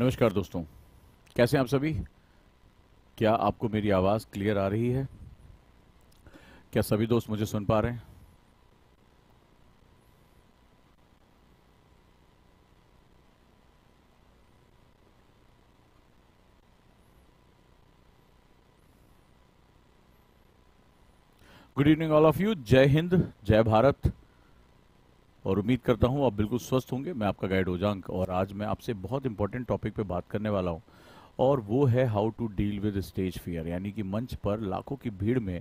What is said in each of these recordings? नमस्कार दोस्तों, कैसे हैं आप सभी। क्या आपको मेरी आवाज़ क्लियर आ रही है? क्या सभी दोस्त मुझे सुन पा रहे हैं? Good evening all of you. जय हिंद, जय भारत। और उम्मीद करता हूं आप बिल्कुल स्वस्थ होंगे। मैं आपका गाइड ओजांक और आज मैं आपसे बहुत इंपॉर्टेंट टॉपिक पे बात करने वाला हूं और वो है how to deal with stage fear, यानी कि मंच पर लाखों की भीड़ में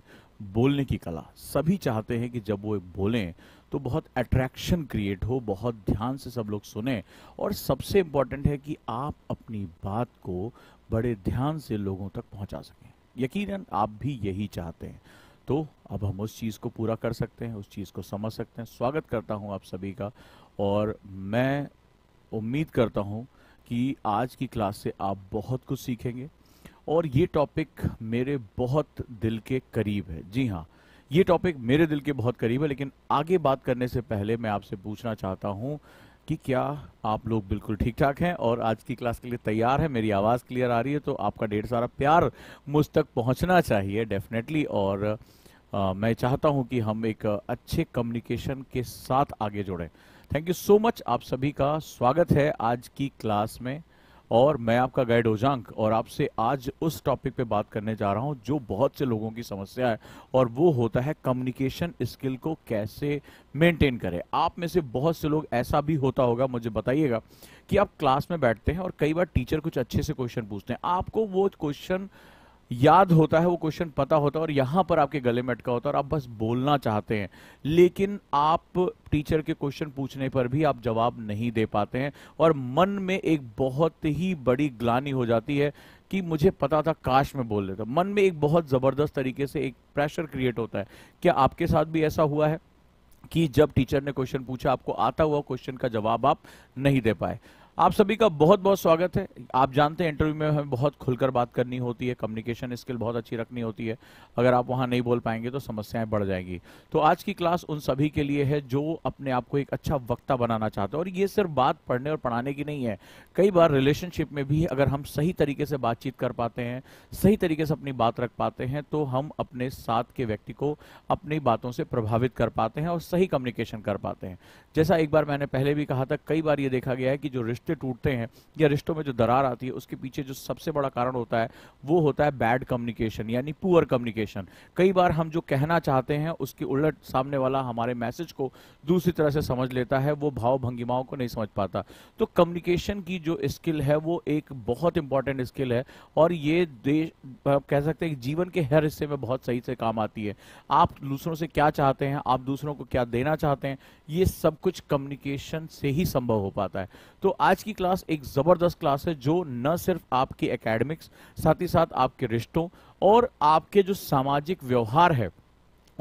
बोलने की कला। सभी चाहते हैं कि जब वो बोलें तो बहुत अट्रैक्शन क्रिएट हो, बहुत ध्यान से सब लोग सुने और सबसे इम्पॉर्टेंट है कि आप अपनी बात को बड़े ध्यान से लोगों तक पहुँचा सकें। यकीनन आप भी यही चाहते हैं, तो अब हम उस चीज़ को पूरा कर सकते हैं, उस चीज़ को समझ सकते हैं। स्वागत करता हूं आप सभी का और मैं उम्मीद करता हूं कि आज की क्लास से आप बहुत कुछ सीखेंगे और ये टॉपिक मेरे बहुत दिल के करीब है। जी हाँ, ये टॉपिक मेरे दिल के बहुत करीब है। लेकिन आगे बात करने से पहले मैं आपसे पूछना चाहता हूं कि क्या आप लोग बिल्कुल ठीक ठाक हैं और आज की क्लास के लिए तैयार हैं? मेरी आवाज़ क्लियर आ रही है? तो आपका ढेर सारा प्यार मुझ तक पहुंचना चाहिए डेफिनेटली। और मैं चाहता हूं कि हम एक अच्छे कम्युनिकेशन के साथ आगे जुड़ें। Thank you so much. आप सभी का स्वागत है आज की क्लास में और मैं आपका गाइड ओजांक और आपसे आज उस टॉपिक पे बात करने जा रहा हूं जो बहुत से लोगों की समस्या है और वो होता है कम्युनिकेशन स्किल को कैसे मेंटेन करें। आप में से बहुत से लोग, ऐसा भी होता होगा, मुझे बताइएगा कि आप क्लास में बैठते हैं और कई बार टीचर कुछ अच्छे से क्वेश्चन पूछते हैं, आपको वो क्वेश्चन याद होता है, वो क्वेश्चन पता होता है और यहाँ पर आपके गले में अटका होता है और आप बस बोलना चाहते हैं, लेकिन आप टीचर के क्वेश्चन पूछने पर भी आप जवाब नहीं दे पाते हैं और मन में एक बहुत ही बड़ी ग्लानि हो जाती है कि मुझे पता था, काश मैं बोल देता। मन में एक बहुत ज़बरदस्त तरीके से एक प्रेशर क्रिएट होता है। क्या आपके साथ भी ऐसा हुआ है कि जब टीचर ने क्वेश्चन पूछा, आपको आता हुआ क्वेश्चन का जवाब आप नहीं दे पाए? आप सभी का बहुत बहुत स्वागत है। आप जानते हैं इंटरव्यू में हमें बहुत खुलकर बात करनी होती है, कम्युनिकेशन स्किल बहुत अच्छी रखनी होती है। अगर आप वहां नहीं बोल पाएंगे तो समस्याएं बढ़ जाएंगी। तो आज की क्लास उन सभी के लिए है जो अपने आप को एक अच्छा वक्ता बनाना चाहते हैं। और ये सिर्फ बात पढ़ने और पढ़ाने की नहीं है, कई बार रिलेशनशिप में भी अगर हम सही तरीके से बातचीत कर पाते हैं, सही तरीके से अपनी बात रख पाते हैं, तो हम अपने साथ के व्यक्ति को अपनी बातों से प्रभावित कर पाते हैं और सही कम्युनिकेशन कर पाते हैं। जैसा एक बार मैंने पहले भी कहा था, कई बार ये देखा गया है कि जो टूटते हैं या रिश्तों में जो दरार आती है, उसके पीछे जो सबसे बड़ा कारण होता है वो होता है बैड कम्युनिकेशन, यानी पुअर कम्युनिकेशन। कई बार हम जो कहना चाहते हैं उसके उलट सामने वाला हमारे मैसेज को दूसरी तरह से समझ लेता है, वो भाव भंगिमाओं को नहीं समझ पाता। तो कम्युनिकेशन की जो स्किल है वो एक बहुत इंपॉर्टेंट स्किल है और ये कह सकते हैं जीवन के हर हिस्से में बहुत सही से काम आती है। आप दूसरों से क्या चाहते हैं, आप दूसरों को क्या देना चाहते हैं, ये सब कुछ कम्युनिकेशन से ही संभव हो पाता है। तो आज की क्लास एक ज़बरदस्त क्लास है जो न सिर्फ आपके एकेडमिक्स, साथ ही साथ आपके रिश्तों और आपके जो सामाजिक व्यवहार है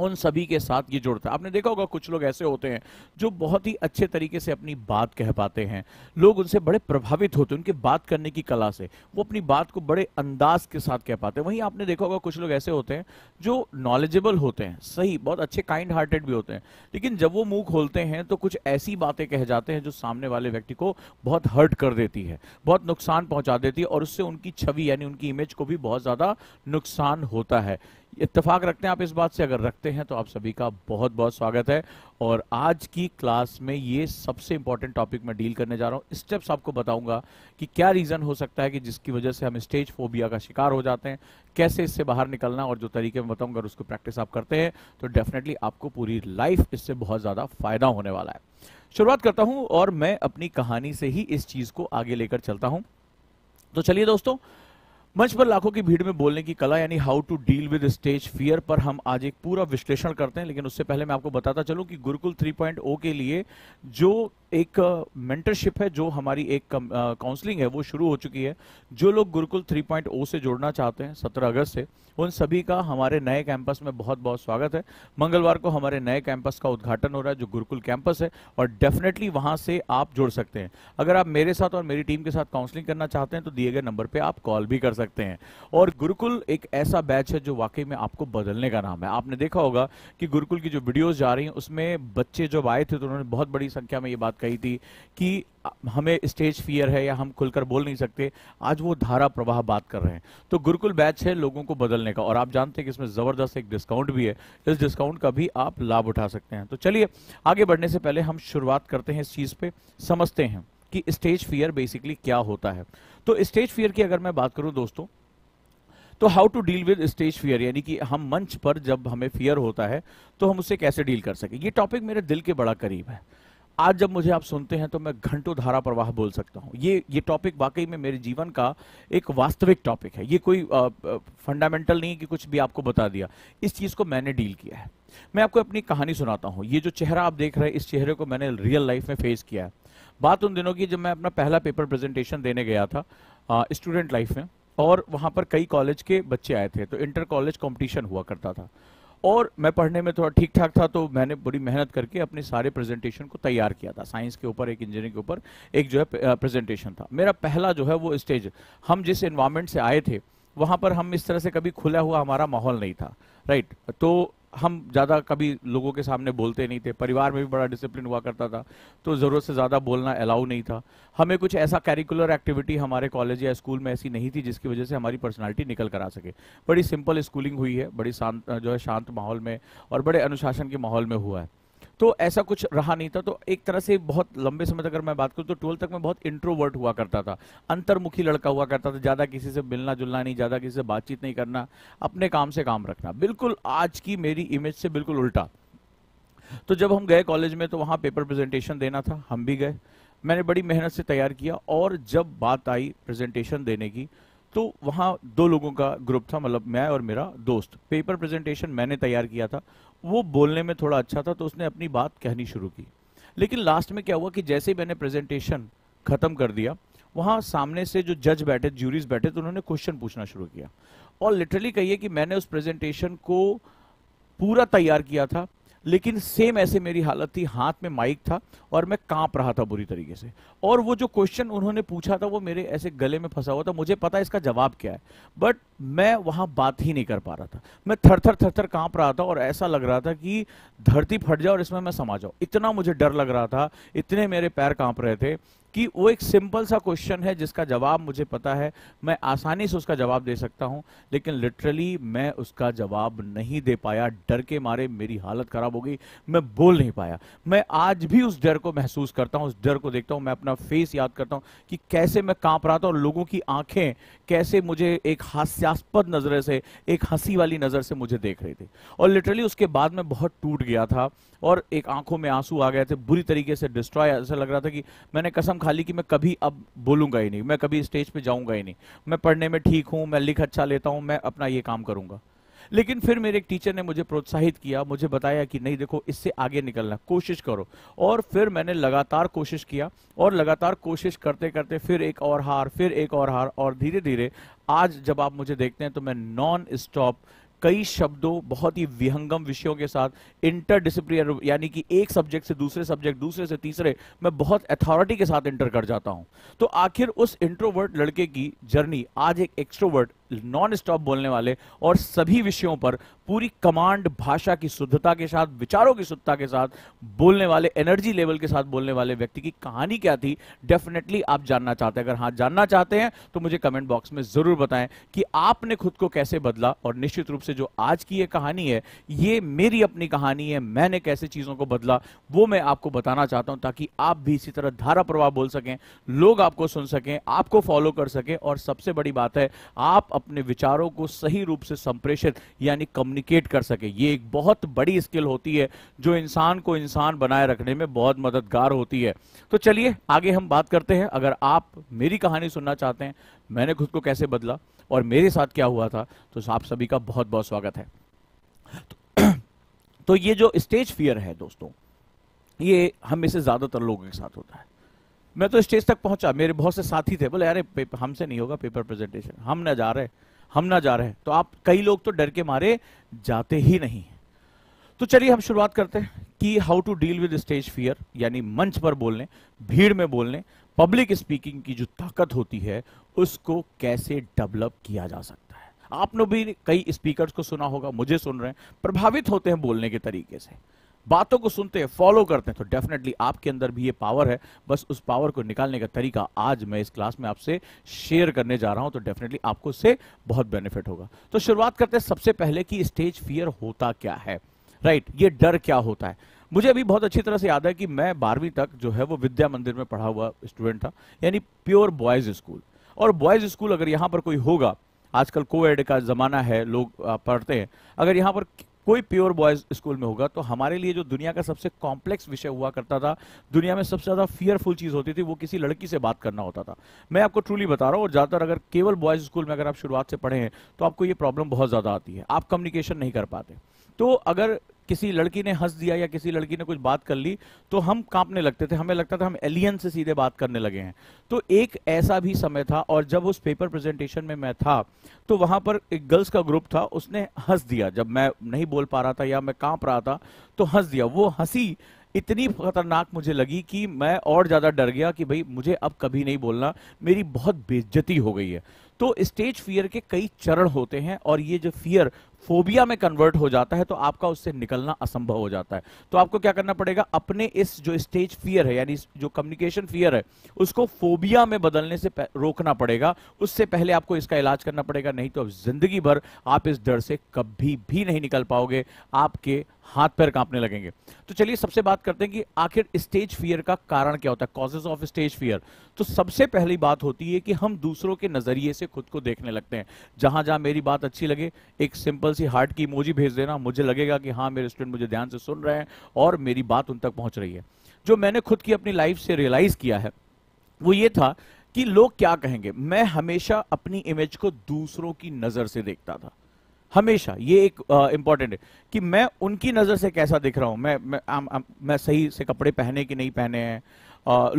उन सभी के साथ ये जुड़ता है। आपने देखा होगा कुछ लोग ऐसे होते हैं जो बहुत ही अच्छे तरीके से अपनी बात कह पाते हैं, लोग उनसे बड़े प्रभावित होते हैं उनके बात करने की कला से, वो अपनी बात को बड़े अंदाज के साथ कह पाते हैं। वहीं आपने देखा होगा कुछ लोग ऐसे होते हैं जो नॉलेजेबल होते हैं, सही, बहुत अच्छे, काइंड हार्टेड भी होते हैं, लेकिन जब वो मुँह खोलते हैं तो कुछ ऐसी बातें कह जाते हैं जो सामने वाले व्यक्ति को बहुत हर्ट कर देती है, बहुत नुकसान पहुँचा देती है और उससे उनकी छवि यानी उनकी इमेज को भी बहुत ज़्यादा नुकसान होता है। इत्तेफाक रखते हैं आप इस बात से? अगर रखते हैं तो आप सभी का बहुत बहुत स्वागत है और आज की क्लास में ये सबसे इंपॉर्टेंट टॉपिक मैं डील करने जा रहा हूँ। स्टेप्स आपको बताऊंगा कि क्या रीज़न हो सकता है कि जिसकी वजह से हम स्टेज फोबिया का शिकार हो जाते हैं, कैसे इससे बाहर निकलना, और जो तरीके मैं बताऊँगा अगर उसको प्रैक्टिस आप करते हैं तो डेफिनेटली आपको पूरी लाइफ इससे बहुत ज़्यादा फायदा होने वाला है। शुरुआत करता हूँ और मैं अपनी कहानी से ही इस चीज़ को आगे लेकर चलता हूँ। तो चलिए दोस्तों, मंच पर लाखों की भीड़ में बोलने की कला यानी how to deal with stage fear पर हम आज एक पूरा विश्लेषण करते हैं। लेकिन उससे पहले मैं आपको बताता चलूं कि गुरुकुल 3.0 के लिए जो एक मेंटरशिप है, जो हमारी एक काउंसलिंग है, वो शुरू हो चुकी है। जो लोग गुरुकुल 3.0 से जुड़ना चाहते हैं 17 अगस्त से, उन सभी का हमारे नए कैंपस में बहुत बहुत स्वागत है। मंगलवार को हमारे नए कैंपस का उद्घाटन हो रहा है जो गुरुकुल कैंपस है और डेफिनेटली वहां से आप जुड़ सकते हैं। अगर आप मेरे साथ और मेरी टीम के साथ काउंसलिंग करना चाहते हैं तो दिए गए नंबर पर आप कॉल भी कर सकते हैं। और गुरुकुल एक ऐसा बैच है जो वाकई में आपको बदलने का नाम है। आपने देखा होगा कि गुरुकुल की जो वीडियोज जा रही हैं उसमें बच्चे जब आए थे तो उन्होंने बहुत बड़ी संख्या में ये बात कही थी कि हमें स्टेज फियर है या हम खुलकर बोल नहीं सकते, आज वो धारा प्रवाह बात कर रहे हैं। तो गुरुकुल बैच है लोगों को बदलने का, और आप जानते हैं कि इसमें ज़बरदस्त एक डिस्काउंट भी है, इस डिस्काउंट का भी आप लाभ उठा सकते हैं। तो चलिए आगे बढ़ने से पहले हम शुरुआत करते हैं इस चीज़ पे, समझते हैं कि स्टेज फियर बेसिकली क्या होता है। तो स्टेज फियर की अगर मैं बात करूँ दोस्तों, तो how to deal with stage fear, यानी कि हम मंच पर जब हमें फियर होता है तो हम उससे कैसे डील कर सकें। ये टॉपिक मेरे दिल के बड़ा करीब है। आज जब मुझे आप सुनते हैं तो मैं घंटों धारा प्रवाह बोल सकता हूँ। ये टॉपिक वाकई में मेरे जीवन का एक वास्तविक टॉपिक है। ये कोई फंडामेंटल नहीं कि कुछ भी आपको बता दिया, इस चीज़ को मैंने डील किया है। मैं आपको अपनी कहानी सुनाता हूँ। ये जो चेहरा आप देख रहे हैं, इस चेहरे को मैंने रियल लाइफ में फेस किया है। बात उन दिनों की जब मैं अपना पहला पेपर प्रेजेंटेशन देने गया था स्टूडेंट लाइफ में, और वहाँ पर कई कॉलेज के बच्चे आए थे। तो इंटर कॉलेज कॉम्पिटिशन हुआ करता था, और मैं पढ़ने में थोड़ा ठीक ठाक था, तो मैंने बड़ी मेहनत करके अपने सारे प्रेजेंटेशन को तैयार किया था। साइंस के ऊपर एक, इंजीनियरिंग के ऊपर एक जो है प्रेजेंटेशन था मेरा पहला जो है वो स्टेज। हम जिस एनवायरनमेंट से आए थे वहाँ पर हम इस तरह से कभी खुला हुआ हमारा माहौल नहीं था, राइट। तो हम ज़्यादा कभी लोगों के सामने बोलते नहीं थे, परिवार में भी बड़ा डिसिप्लिन हुआ करता था, तो ज़रूरत से ज़्यादा बोलना अलाउ नहीं था। हमें कुछ ऐसा कैरिकुलर एक्टिविटी हमारे कॉलेज या स्कूल में ऐसी नहीं थी जिसकी वजह से हमारी पर्सनालिटी निकल कर आ सके। बड़ी सिंपल स्कूलिंग हुई है, बड़ी शांत जो है शांत माहौल में और बड़े अनुशासन के माहौल में हुआ है, तो ऐसा कुछ रहा नहीं था। तो एक तरह से बहुत लंबे समय तक अगर मैं बात करूँ तो 12 तक मैं बहुत इंट्रोवर्ट हुआ करता था, अंतर्मुखी लड़का हुआ करता था। ज़्यादा किसी से मिलना जुलना नहीं, ज़्यादा किसी से बातचीत नहीं करना, अपने काम से काम रखना, बिल्कुल आज की मेरी इमेज से बिल्कुल उल्टा। तो जब हम गए कॉलेज में तो वहाँ पेपर प्रेजेंटेशन देना था, हम भी गए, मैंने बड़ी मेहनत से तैयार किया। और जब बात आई प्रेजेंटेशन देने की तो वहाँ दो लोगों का ग्रुप था, मतलब मैं और मेरा दोस्त। पेपर प्रेजेंटेशन मैंने तैयार किया था, वो बोलने में थोड़ा अच्छा था, तो उसने अपनी बात कहनी शुरू की। लेकिन लास्ट में क्या हुआ कि जैसे ही मैंने प्रेजेंटेशन ख़त्म कर दिया, वहाँ सामने से जो जज बैठे, ज्यूरीज बैठे, तो उन्होंने क्वेश्चन पूछना शुरू किया। और लिटरली कहिए कि मैंने उस प्रेजेंटेशन को पूरा तैयार किया था, लेकिन सेम ऐसे मेरी हालत थी, हाथ में माइक था और मैं कांप रहा था बुरी तरीके से। और वो जो क्वेश्चन उन्होंने पूछा था वो मेरे ऐसे गले में फंसा हुआ था, मुझे पता इसका जवाब क्या है, बट मैं वहाँ बात ही नहीं कर पा रहा था। मैं थर थर कांप रहा था और ऐसा लग रहा था कि धरती फट जाए और इसमें मैं समा जाऊँ, इतना मुझे डर लग रहा था, इतने मेरे पैर कांप रहे थे। कि वो एक सिंपल सा क्वेश्चन है जिसका जवाब मुझे पता है, मैं आसानी से उसका जवाब दे सकता हूं, लेकिन लिटरली मैं उसका जवाब नहीं दे पाया। डर के मारे मेरी हालत खराब हो गई, मैं बोल नहीं पाया। मैं आज भी उस डर को महसूस करता हूं, उस डर को देखता हूं, मैं अपना फेस याद करता हूं कि कैसे मैं कांप रहा था और लोगों की आंखें कैसे मुझे एक हास्यास्पद नज़र से, एक हंसी वाली नज़र से मुझे देख रही थी। और लिटरली उसके बाद मैं बहुत टूट गया था और एक आंखों में आंसू आ गए थे, बुरी तरीके से डिस्ट्रॉय। ऐसा लग रहा था कि मैंने कसम खाली कि मैं कभी अब बोलूंगा ही नहीं, मैं कभी स्टेज पे जाऊंगा ही नहीं। मैं पढ़ने में ठीक हूँ, मैं लिख अच्छा लेता हूँ, मैं अपना ये काम करूंगा। लेकिन फिर मेरे एक टीचर ने मुझे प्रोत्साहित किया, मुझे बताया कि नहीं देखो, इससे आगे निकलना, कोशिश करो। और फिर मैंने लगातार कोशिश किया, और लगातार कोशिश करते करते फिर एक और हार, फिर एक और हार, और धीरे धीरे आज जब आप मुझे देखते हैं तो मैं नॉन स्टॉप कई शब्दों, बहुत ही विहंगम विषयों के साथ, इंटरडिसिप्लिनरी यानी कि एक सब्जेक्ट, दूसरे से तीसरे, मैं बहुत अथॉरिटी के साथ इंटर कर जाता हूं। तो आखिर उस इंट्रोवर्ट लड़के की जर्नी आज एक एक्सट्रोवर्ट, नॉन स्टॉप बोलने वाले और सभी विषयों पर पूरी कमांड, भाषा की शुद्धता के साथ, विचारों की शुद्धता के साथ बोलने वाले, एनर्जी लेवल के साथ बोलने वाले व्यक्ति की कहानी क्या थी, डेफिनेटली आप जानना चाहते हैं। अगर हाँ जानना चाहते हैं तो मुझे कमेंट बॉक्स में जरूर बताएं कि आपने खुद को कैसे बदला। और निश्चित रूप से जो आज की ये कहानी है, ये मेरी अपनी कहानी है, मैंने कैसे चीजों को बदला वो मैं आपको बताना चाहता हूं, ताकि आप भी इसी तरह धारा प्रवाह बोल सकें, लोग आपको सुन सकें, आपको फॉलो कर सकें, और सबसे बड़ी बात है आप अपने विचारों को सही रूप से संप्रेषित यानी कम्युनिकेट कर सके। ये एक बहुत बड़ी स्किल होती है जो इंसान को इंसान बनाए रखने में बहुत मददगार होती है। तो चलिए आगे हम बात करते हैं। अगर आप मेरी कहानी सुनना चाहते हैं, मैंने खुद को कैसे बदला और मेरे साथ क्या हुआ था, तो आप सभी का बहुत बहुत स्वागत है। तो ये जो स्टेज फियर है दोस्तों, ये हम इसे ज्यादातर लोगों के साथ होता है। मैं तो स्टेज तक पहुंचा, मेरे बहुत से साथी थे, बोले अरे हमसे नहीं होगा पेपर प्रेजेंटेशन, हम ना जा रहे। तो आप कई लोग तो डर के मारे जाते ही नहीं। तो चलिए हम शुरुआत करते हैं कि how to deal with stage fear, यानी मंच पर बोलने, भीड़ में बोलने, पब्लिक स्पीकिंग की जो ताकत होती है उसको कैसे डेवलप किया जा सकता है। आपने भी कई स्पीकर्स को सुना होगा, मुझे सुन रहे हैं, प्रभावित होते हैं बोलने के तरीके से। बातों को सुनते हैं, फॉलो करते हैं, तो डेफिनेटली आपके अंदर भी ये पावर है। बस उस पावर को निकालने का तरीका आज मैं इस क्लास में आपसे शेयर करने जा रहा हूं, तो डेफिनेटली आपको इससे बहुत बेनिफिट होगा। तो शुरुआत करते हैं सबसे पहले कि स्टेज फियर होता क्या है, राइट? ये डर क्या होता है। मुझे अभी बहुत अच्छी तरह से याद है कि मैं 12वीं तक जो है वो विद्या मंदिर में पढ़ा हुआ स्टूडेंट था, यानी प्योर बॉयज स्कूल। और बॉयज स्कूल अगर यहाँ पर कोई होगा, आजकल कोएड का ज़माना है, लोग पढ़ते हैं, अगर यहाँ पर कोई प्योर बॉयज स्कूल में होगा तो हमारे लिए जो दुनिया का सबसे कॉम्प्लेक्स विषय हुआ करता था, दुनिया में सबसे ज़्यादा फियरफुल चीज़ होती थी, वो किसी लड़की से बात करना होता था। मैं आपको ट्रूली बता रहा हूँ, और ज़्यादातर अगर केवल बॉयज़ स्कूल में अगर आप शुरुआत से पढ़े हैं तो आपको ये प्रॉब्लम बहुत ज़्यादा आती है, आप कम्युनिकेशन नहीं कर पाते। तो अगर किसी लड़की ने हंस दिया या किसी लड़की ने कुछ बात कर ली तो हम कांपने लगते थे, हमें लगता था हम एलियन से सीधे बात करने लगे हैं। तो एक ऐसा भी समय था, और जब उस पेपर प्रेजेंटेशन में मैं था तो वहाँ पर एक गर्ल्स का ग्रुप था, उसने हंस दिया। जब मैं नहीं बोल पा रहा था या मैं कांप रहा था तो हंस दिया। वो हंसी इतनी खतरनाक मुझे लगी कि मैं और ज़्यादा डर गया कि भाई मुझे अब कभी नहीं बोलना, मेरी बहुत बेइज्जती हो गई है। तो स्टेज फियर के कई चरण होते हैं, और ये जो फियर फोबिया में कन्वर्ट हो जाता है तो आपका उससे निकलना असंभव हो जाता है। तो आपको क्या करना पड़ेगा, अपने इस जो स्टेज फियर है यानी जो कम्युनिकेशन फियर है उसको फोबिया में बदलने से रोकना पड़ेगा। उससे पहले आपको इसका इलाज करना पड़ेगा, नहीं तो जिंदगी भर आप इस डर से कभी भी नहीं निकल पाओगे, आपके हाथ पैर कांपने लगेंगे। तो चलिए सबसे बात करते हैं कि आखिर स्टेज फियर का कारण क्या होता है, कॉजेज ऑफ स्टेज फियर। तो सबसे पहली बात होती है कि हम दूसरों के नजरिए से खुद को देखने लगते हैं। जहां जहां मेरी बात अच्छी लगे एक सिंपल सी हार्ट की इमोजी भेज देना, मुझे लगेगा कि हाँ मेरे स्टूडेंट मुझे ध्यान से सुन रहे हैं और मेरी बात उन तक पहुंच रही है। जो मैंने खुद की अपनी लाइफ से रियलाइज किया है वो ये था कि लोग क्या कहेंगे। मैं हमेशा अपनी इमेज को दूसरों की नजर से देखता था, हमेशा। ये एक इंपॉर्टेंट है कि मैं उनकी नजर से कैसा दिख रहा हूं। मैं सही से कपड़े पहने कि नहीं पहने हैं,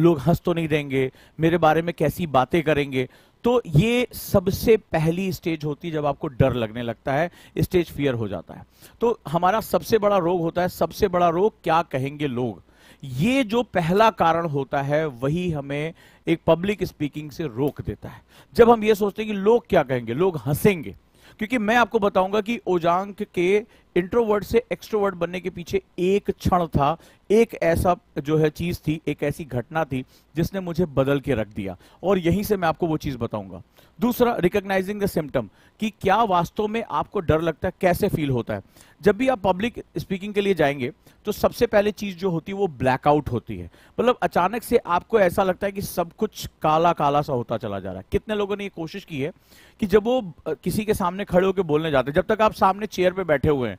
लोग हंस तो नहीं देंगे, मेरे बारे में कैसी बातें करेंगे। तो ये सबसे पहली स्टेज होती है जब आपको डर लगने लगता है, स्टेज फियर हो जाता है। तो हमारा सबसे बड़ा रोग होता है, सबसे बड़ा रोग क्या कहेंगे लोग। ये जो पहला कारण होता है वही हमें एक पब्लिक स्पीकिंग से रोक देता है। जब हम ये सोचते हैं कि लोग क्या कहेंगे, लोग हंसेंगे। क्योंकि मैं आपको बताऊंगा कि ओजांक के इंट्रोवर्ट से एक्सट्रोवर्ट बनने के पीछे एक क्षण था, एक ऐसा जो है चीज थी, एक ऐसी घटना थी जिसने मुझे बदल के रख दिया, और यहीं से मैं आपको वो चीज बताऊंगा। दूसरा, रिकॉग्नाइजिंग द सिम्टम, कि क्या वास्तव में आपको डर लगता है, कैसे फील होता है। जब भी आप पब्लिक स्पीकिंग के लिए जाएंगे तो सबसे पहले चीज जो होती है वो ब्लैकआउट होती है, मतलब अचानक से आपको ऐसा लगता है कि सब कुछ काला काला सा होता चला जा रहा है। कितने लोगों ने ये कोशिश की है कि जब वो किसी के सामने खड़े होकर बोलने जाते हैं, जब तक आप सामने चेयर पर बैठे हुए हैं,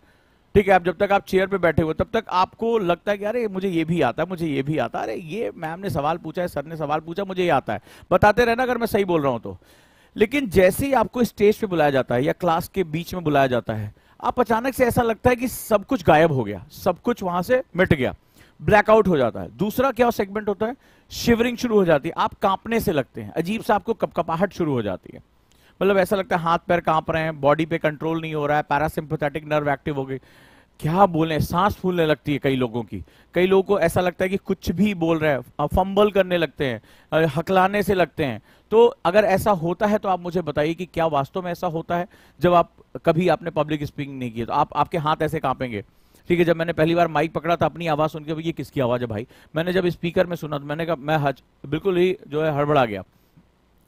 ठीक है, आप जब तक आप चेयर पे बैठे हुए तब तक आपको लगता है कि अरे मुझे ये भी आता है, मुझे ये भी आता है, अरे ये मैम ने सवाल पूछा है, सर ने सवाल पूछा, मुझे ये आता है, बताते रहना अगर मैं सही बोल रहा हूं तो। लेकिन जैसे ही आपको स्टेज पे बुलाया जाता है या क्लास के बीच में बुलाया जाता है, आप अचानक से ऐसा लगता है कि सब कुछ गायब हो गया, सब कुछ वहां से मिट गया, ब्लैकआउट हो जाता है। दूसरा क्या सेगमेंट होता है, शिवरिंग शुरू हो जाती है, आप कांपने से लगते हैं, अजीब सा आपको कपकपाहट शुरू हो जाती है, मतलब ऐसा लगता है हाथ पैर कांप रहे हैं, बॉडी पे कंट्रोल नहीं हो रहा है, पैरासिम्पैथेटिक नर्व एक्टिव हो गई, क्या बोलें, सांस फूलने लगती है कई लोगों की, कई लोगों को ऐसा लगता है कि कुछ भी बोल रहे हैं, फंबल करने लगते हैं, हकलाने से लगते हैं। तो अगर ऐसा होता है तो आप मुझे बताइए कि क्या वास्तव में ऐसा होता है। जब आप कभी आपने पब्लिक स्पीकिंग नहीं की तो आपके हाथ ऐसे कांपेंगे, ठीक है। जब मैंने पहली बार माइक पकड़ा था अपनी आवाज़ सुनकर ये किसकी आवाज़ है भाई, मैंने जब स्पीकर में सुना तो मैंने कहा मैं बिल्कुल ही जो है हड़बड़ा गया,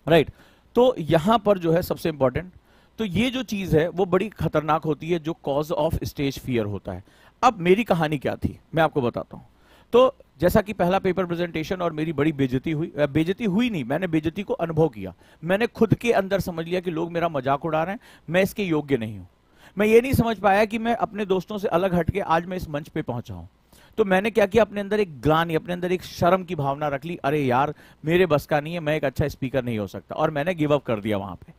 राइट। तो यहां पर जो है सबसे इंपॉर्टेंट, तो ये जो चीज है वो बड़ी खतरनाक होती है जो कॉज ऑफ स्टेज फियर होता है। अब मेरी कहानी क्या थी मैं आपको बताता हूं। तो जैसा कि पहला पेपर प्रेजेंटेशन और मेरी बड़ी बेइज्जती हुई नहीं, मैंने बेइज्जती को अनुभव किया, मैंने खुद के अंदर समझ लिया कि लोग मेरा मजाक उड़ा रहे हैं, मैं इसके योग्य नहीं हूं। मैं ये नहीं समझ पाया कि मैं अपने दोस्तों से अलग हटके आज मैं इस मंच पे पहुंचा हूं। तो मैंने क्या किया, अपने अंदर एक ग्लानि, अपने अंदर एक शर्म की भावना रख ली, अरे यार मेरे बस का नहीं है, मैं एक अच्छा स्पीकर नहीं हो सकता, और मैंने गिव अप कर दिया वहां पे।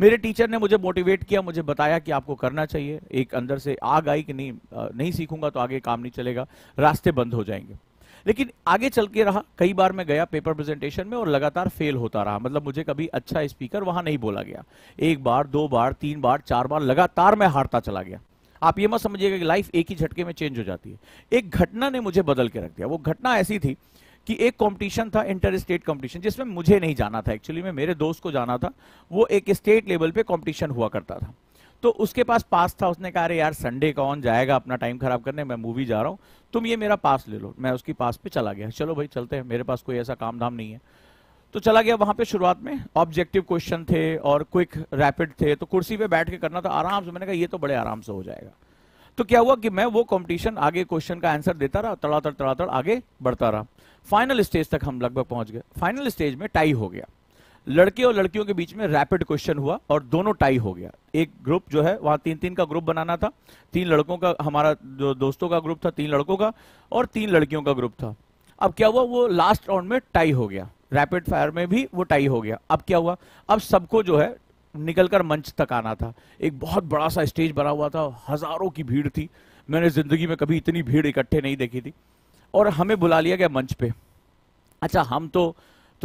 मेरे टीचर ने मुझे मोटिवेट किया, मुझे बताया कि आपको करना चाहिए, एक अंदर से आग आई कि नहीं सीखूंगा तो आगे काम नहीं चलेगा, रास्ते बंद हो जाएंगे। लेकिन आगे चल के रहा, कई बार मैं गया पेपर प्रेजेंटेशन में और लगातार फेल होता रहा, मतलब मुझे कभी अच्छा स्पीकर वहां नहीं बोला गया। एक बार, दो बार, तीन बार, चार बार लगातार मैं हारता चला गया। आप ये मत समझिएगा कि लाइफ एक ही झटके में चेंज हो जाती है, एक घटना ने मुझे बदल के रख दिया। वो घटना ऐसी थी कि एक कंपटीशन था, इंटर स्टेट कंपटीशन, जिसमें मुझे नहीं जाना था, एक्चुअली में मेरे दोस्त को जाना था। वो एक स्टेट लेवल पे कंपटीशन हुआ करता था। तो उसके पास पास था, उसने कहा अरे यार संडे कौन जाएगा अपना टाइम खराब करने, मैं मूवी जा रहा हूँ, तुम ये मेरा पास ले लो। मैं उसकी पास पे चला गया, चलो भाई चलते हैं, मेरे पास कोई ऐसा काम धाम नहीं है। तो चला गया वहाँ पे, शुरुआत में ऑब्जेक्टिव क्वेश्चन थे और क्विक रैपिड थे, तो कुर्सी पे बैठ के करना था आराम से। मैंने कहा ये तो बड़े आराम से हो जाएगा। तो क्या हुआ कि मैं वो कॉम्पिटिशन आगे क्वेश्चन का आंसर देता रहा, तड़ातड़ आगे बढ़ता रहा। फाइनल स्टेज तक हम लगभग पहुँच गए। फाइनल स्टेज में टाई हो गया, लड़के और लड़कियों के बीच में रैपिड क्वेश्चन हुआ और दोनों टाई हो गया। एक ग्रुप जो है वहाँ 3-3 का ग्रुप बनाना था, 3 लड़कों का, हमारा जो दोस्तों का ग्रुप था 3 लड़कों का और 3 लड़कियों का ग्रुप था। अब क्या हुआ, वो लास्ट राउंड में टाई हो गया, रैपिड फायर में भी वो टाई हो गया। अब क्या हुआ, अब सबको जो है निकलकर मंच तक आना था। एक बहुत बड़ा सा स्टेज बना हुआ था, हजारों की भीड़ थी, मैंने जिंदगी में कभी इतनी भीड़ इकट्ठे नहीं देखी थी, और हमें बुला लिया गया मंच पे। अच्छा, हम तो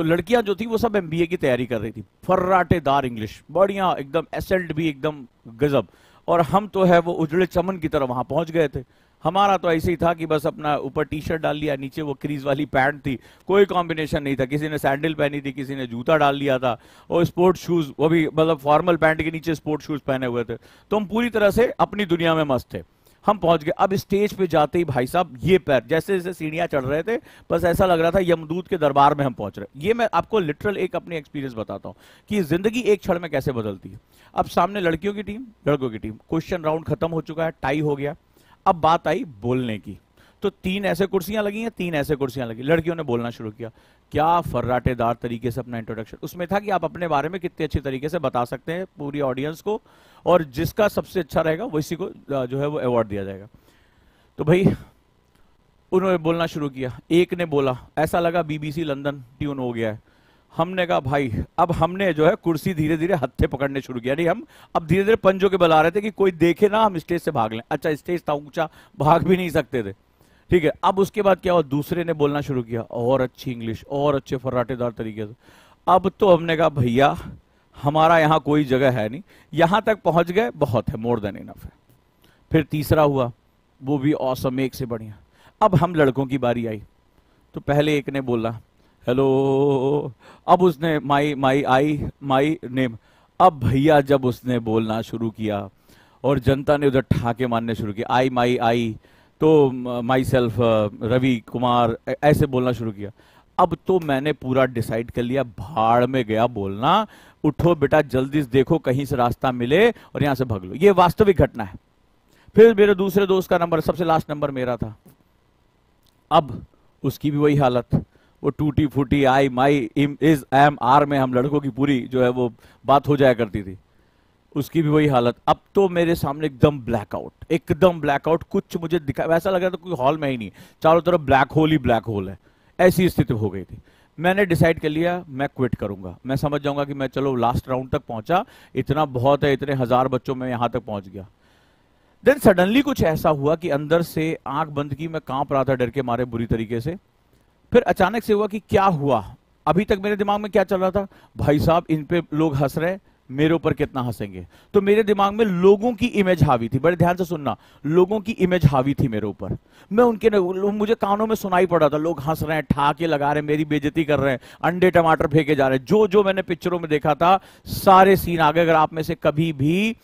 लड़कियां जो थी वो सब MBA की तैयारी कर रही थी, फर्राटेदार इंग्लिश, बढ़िया एकदम एसेंट भी एकदम गजब, और हम तो है वो उजड़े चमन की तरह वहां पहुंच गए थे। हमारा तो ऐसे ही था कि बस अपना ऊपर T-शर्ट डाल लिया, नीचे वो क्रीज वाली पैंट थी, कोई कॉम्बिनेशन नहीं था। किसी ने सैंडल पहनी थी, किसी ने जूता डाल लिया था, और स्पोर्ट शूज, वो भी मतलब फॉर्मल पैंट के नीचे स्पोर्ट शूज पहने हुए थे। तो हम पूरी तरह से अपनी दुनिया में मस्त थे। हम पहुंच गए। अब स्टेज पे जाते ही भाई साहब ये पैर, जैसे जैसे सीढ़ियां चढ़ रहे थे बस ऐसा लग रहा था यमदूत के दरबार में हम पहुंच रहे हैं। ये मैं आपको लिटरल एक अपनी एक्सपीरियंस बताता हूं कि जिंदगी एक क्षण में कैसे बदलती है। अब सामने लड़कियों की टीम, लड़कों की टीम, क्वेश्चन राउंड खत्म हो चुका है, टाई हो गया। अब बात आई बोलने की, तो 3 ऐसे कुर्सियां लगी हैं, 3 ऐसे कुर्सियां लगी, लड़कियों ने बोलना शुरू किया। क्या फर्राटेदार तरीके से अपना इंट्रोडक्शन, उसमें था कि आप अपने बारे में कितने अच्छे तरीके से बता सकते हैं पूरी ऑडियंस को, और जिसका सबसे अच्छा रहेगा वैसी को जो है वो अवार्ड दिया जाएगा। तो भाई उन्होंने बोलना शुरू किया, एक ने बोला, ऐसा लगा BBC लंदन ट्यून हो गया है। हमने कहा भाई, अब हमने जो है कुर्सी धीरे धीरे हत्थे पकड़ने शुरू किया, नहीं हम अब धीरे धीरे पंजों के बल आ रहे थे कि कोई देखे ना, हम स्टेज से भाग लें। अच्छा, स्टेज था ऊंचा, भाग भी नहीं सकते थे, ठीक है। अब उसके बाद क्या हुआ, दूसरे ने बोलना शुरू किया और अच्छी इंग्लिश और अच्छे फर्राटेदार तरीके से। अब तो हमने कहा भैया हमारा यहाँ कोई जगह है नहीं, यहाँ तक पहुँच गए, बहुत है, मोर देन इनफ है। फिर तीसरा हुआ, वो भी औसम, एक से बढ़िया। अब हम लड़कों की बारी आई, तो पहले एक ने बोला हेलो, अब उसने माई नेम। अब भैया जब उसने बोलना शुरू किया और जनता ने उधर ठाके मारने शुरू किया, आई, तो माई सेल्फ रवि कुमार, ऐसे बोलना शुरू किया। अब तो मैंने पूरा डिसाइड कर लिया, भाड़ में गया बोलना, उठो बेटा जल्दी से देखो कहीं से रास्ता मिले और यहाँ से भाग लो। ये वास्तविक घटना है। फिर मेरे दूसरे दोस्त का नंबर, सबसे लास्ट नंबर मेरा था। अब उसकी भी वही हालत, वो टूटी फूटी आई माई इम इज एम आर में हम लड़कों की पूरी जो है वो बात हो जाया करती थी, उसकी भी वही हालत। अब तो मेरे सामने एकदम ब्लैकआउट, कुछ मुझे दिखा, ऐसा लग रहा था कोई हॉल में ही नहीं, चारों तरफ ब्लैक होल ही ब्लैक होल है, ऐसी स्थिति हो गई थी। मैंने डिसाइड कर लिया मैं क्विट करूंगा, मैं समझ जाऊंगा कि मैं चलो लास्ट राउंड तक पहुंचा, इतना बहुत है, इतने हजार बच्चों में यहाँ तक पहुंच गया। देन सडनली कुछ ऐसा हुआ कि अंदर से आंख बंद की, मैं कांप रहा था डर के मारे बुरी तरीके से। फिर अचानक से हुआ कि क्या हुआ, अभी तक मेरे दिमाग में क्या चल रहा था, भाई साहब इन पे लोग हंस रहे हैं, मेरे ऊपर कितना हंसेंगे। तो मेरे दिमाग में लोगों की इमेज हावी थी, बड़े ध्यान से सुनना, लोगों की इमेज हावी थी मेरे ऊपर। मैं उनके, मुझे कानों में सुनाई पड़ा था, लोग हंस रहे हैं, ठाके लगा रहे हैं, मेरी बेइज्जती कर रहे हैं, अंडे टमाटर फेंके जा रहे हैं, जो जो मैंने पिक्चरों में देखा था सारे सीन आ गए। अगर आप में से कभी भी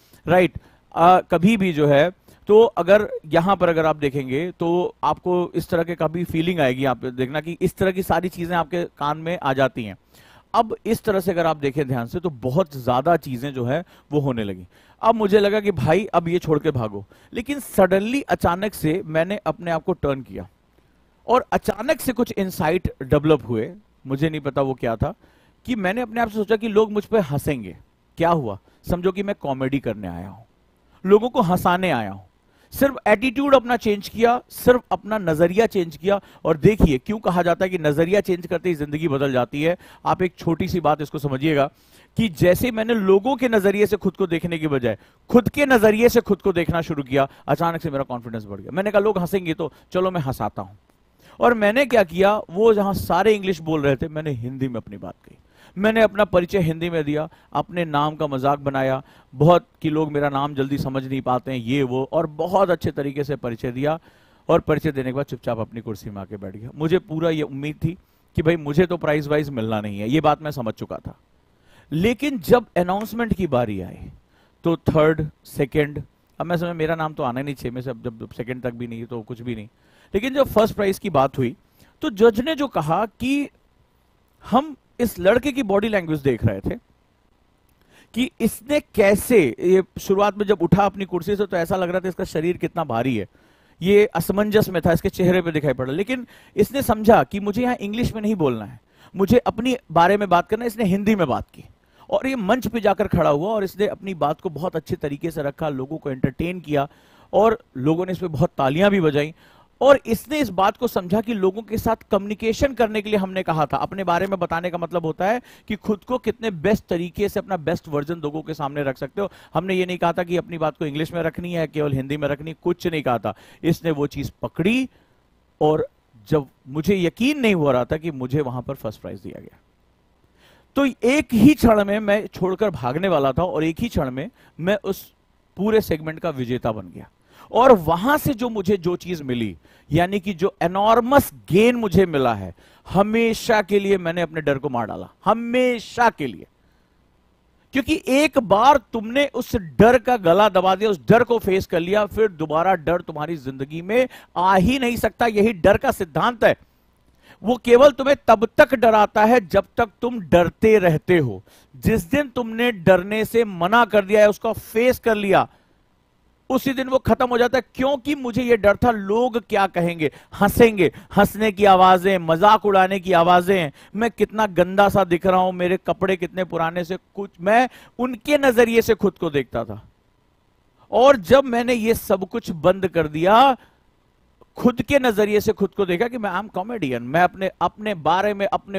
कभी भी जो है तो अगर यहाँ पर अगर आप देखेंगे तो आपको इस तरह के कभी फीलिंग आएगी, आप देखना कि इस तरह की सारी चीजें आपके कान में आ जाती हैं। अब इस तरह से अगर आप देखें ध्यान से तो बहुत ज्यादा चीजें जो है वो होने लगी। अब मुझे लगा कि भाई अब ये छोड़ के भागो, लेकिन सडनली अचानक से मैंने अपने आप को टर्न किया और अचानक से कुछ इंसाइट डेवलप हुए, मुझे नहीं पता वो क्या था, कि मैंने अपने आप से सोचा कि लोग मुझ पर हंसेंगे। क्या हुआ, समझो कि मैं कॉमेडी करने आया हूं, लोगों को हंसाने आया हूं, सिर्फ एटीट्यूड अपना चेंज किया, सिर्फ अपना नजरिया चेंज किया। और देखिए क्यों कहा जाता है कि नजरिया चेंज करते ही जिंदगी बदल जाती है। आप एक छोटी सी बात इसको समझिएगा कि जैसे मैंने लोगों के नजरिए से खुद को देखने की बजाय खुद के नजरिए से खुद को देखना शुरू किया, अचानक से मेरा कॉन्फिडेंस बढ़ गया। मैंने कहा लोग हंसेंगे तो चलो मैं हंसाता हूं। और मैंने क्या किया, वो जहां सारे इंग्लिश बोल रहे थे मैंने हिंदी में अपनी बात कही, मैंने अपना परिचय हिंदी में दिया, अपने नाम का मजाक बनाया, बहुत कि लोग मेरा नाम जल्दी समझ नहीं पाते हैं ये वो, और बहुत अच्छे तरीके से परिचय दिया। और परिचय देने के बाद चुपचाप अपनी कुर्सी में आके बैठ गया। मुझे पूरा ये उम्मीद थी कि भाई मुझे तो प्राइज वाइज मिलना नहीं है, ये बात मैं समझ चुका था। लेकिन जब अनाउंसमेंट की बारी आई तो थर्ड, सेकंड, अब मैं समझ मेरा नाम तो आना नहीं चाहिए, मैं जब सेकंड तक भी नहीं तो कुछ भी नहीं। लेकिन जब फर्स्ट प्राइज की बात हुई तो जज ने जो कहा कि हम इस लड़के की बॉडी लैंग्वेज देख रहे थे कि इसने कैसे, ये शुरुआत में जब उठा अपनी कुर्सी से तो ऐसा लग रहा था इसका शरीर कितना भारी है, ये असमंजस में था, इसके चेहरे पे दिखाई पड़ा। लेकिन इसने समझा कि मुझे यहाँ इंग्लिश में नहीं बोलना है, मुझे अपनी बारे में बात करना है, इसने हिंदी में बात की और ये मंच पे जाकर खड़ा हुआ और इसने अपनी बात को बहुत अच्छे तरीके से रखा, लोगों को एंटरटेन किया और लोगों ने इस पर बहुत तालियां भी बजाई। और इसने इस बात को समझा कि लोगों के साथ कम्युनिकेशन करने के लिए हमने कहा था, अपने बारे में बताने का मतलब होता है कि खुद को कितने बेस्ट तरीके से अपना बेस्ट वर्जन लोगों के सामने रख सकते हो। हमने ये नहीं कहा था कि अपनी बात को इंग्लिश में रखनी है, केवल हिंदी में रखनी, कुछ नहीं कहा था। इसने वो चीज पकड़ी और जब मुझे यकीन नहीं हो रहा था कि मुझे वहां पर फर्स्ट प्राइज दिया गया, तो एक ही क्षण में मैं छोड़कर भागने वाला था और एक ही क्षण में मैं उस पूरे सेगमेंट का विजेता बन गया। और वहां से जो मुझे जो चीज मिली, यानी कि जो एनॉर्मस गेन मुझे मिला है, हमेशा के लिए मैंने अपने डर को मार डाला, हमेशा के लिए। क्योंकि एक बार तुमने उस डर का गला दबा दिया, उस डर को फेस कर लिया, फिर दोबारा डर तुम्हारी जिंदगी में आ ही नहीं सकता। यही डर का सिद्धांत है, वो केवल तुम्हें तब तक डराता है जब तक तुम डरते रहते हो। जिस दिन तुमने डरने से मना कर दिया है, उसको फेस कर लिया, उसी दिन वो खत्म हो जाता है। क्योंकि मुझे ये डर था लोग क्या कहेंगे, हंसेंगे, हंसने की आवाजें, मजाक उड़ाने की आवाजें, मैं कितना गंदा सा दिख रहा हूं, मेरे कपड़े कितने पुराने से, कुछ मैं उनके नजरिए से खुद को देखता था। और जब मैंने ये सब कुछ बंद कर दिया, खुद के नजरिए से खुद को देखा कि मैं आम कॉमेडियन, मैं अपने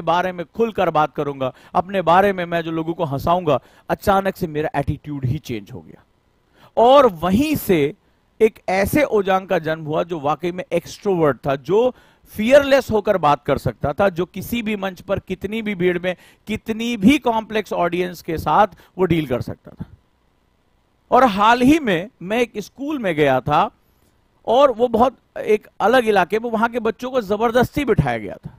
बारे में खुलकर बात करूंगा, अपने बारे में मैं जो लोगों को हंसाऊंगा, अचानक से मेरा एटीट्यूड ही चेंज हो गया। और वहीं से एक ऐसे ओजांग का जन्म हुआ जो वाकई में एक्सट्रोवर्ट था, जो फियरलेस होकर बात कर सकता था, जो किसी भी मंच पर, कितनी भी भीड़ में, कितनी भी कॉम्प्लेक्स ऑडियंस के साथ वो डील कर सकता था। और हाल ही में मैं एक स्कूल में गया था और वो बहुत एक अलग इलाके में, वहां के बच्चों को जबरदस्ती बिठाया गया था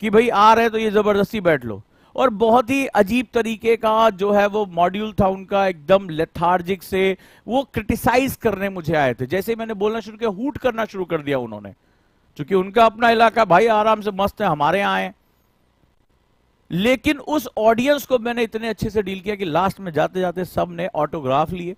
कि भाई आ रहे तो ये जबरदस्ती बैठ लो। और बहुत ही अजीब तरीके का जो है वो मॉड्यूल था उनका, एकदम लेथार्जिक से वो क्रिटिसाइज करने मुझे आए थे। जैसे मैंने बोलना शुरू किया, हूट करना शुरू कर दिया उन्होंने, क्योंकि उनका अपना इलाका, भाई आराम से मस्त है, हमारे यहाँ आए। लेकिन उस ऑडियंस को मैंने इतने अच्छे से डील किया कि लास्ट में जाते जाते सब ने ऑटोग्राफ लिए